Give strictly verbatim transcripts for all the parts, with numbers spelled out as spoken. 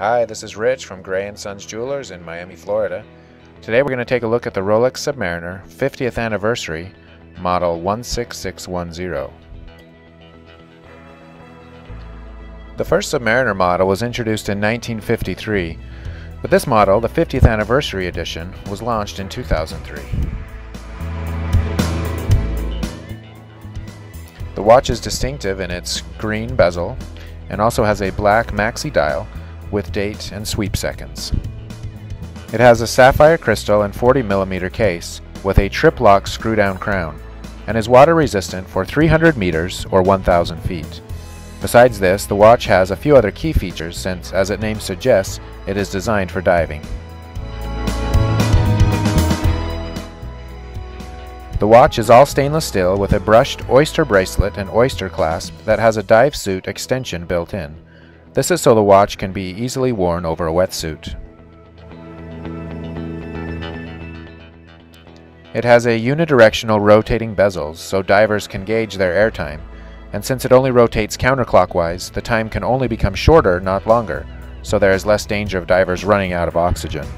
Hi, this is Rich from Gray and Sons Jewelers in Miami, Florida. Today we're going to take a look at the Rolex Submariner fiftieth Anniversary, model one six six one zero. The first Submariner model was introduced in nineteen fifty-three, but this model, the fiftieth Anniversary Edition, was launched in two thousand three. The watch is distinctive in its green bezel and also has a black maxi dial with date and sweep seconds. It has a sapphire crystal and forty millimeter case with a trip-lock screw-down crown and is water-resistant for three hundred meters or one thousand feet. Besides this, the watch has a few other key features since, as its name suggests, it is designed for diving. The watch is all stainless steel with a brushed oyster bracelet and oyster clasp that has a dive suit extension built in. This is so the watch can be easily worn over a wetsuit. It has a unidirectional rotating bezels so divers can gauge their airtime. And since it only rotates counterclockwise, the time can only become shorter, not longer, so there is less danger of divers running out of oxygen.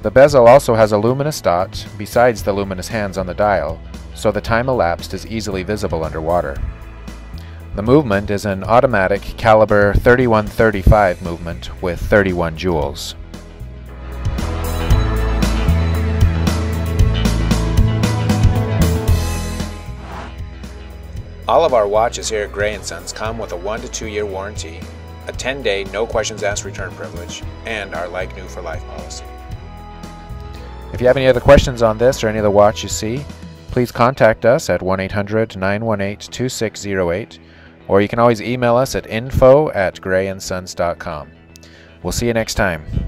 The bezel also has a luminous dot, besides the luminous hands on the dial, so the time elapsed is easily visible underwater. The movement is an automatic caliber thirty-one thirty-five movement with thirty-one joules. All of our watches here at Gray and Sons come with a one to two year warranty, a ten day no questions asked return privilege, and our like new for life policy. If you have any other questions on this or any other watch you see, please contact us at one eight hundred, nine one eight, two six zero eight, or you can always email us at info at grayandsons dot com. We'll see you next time.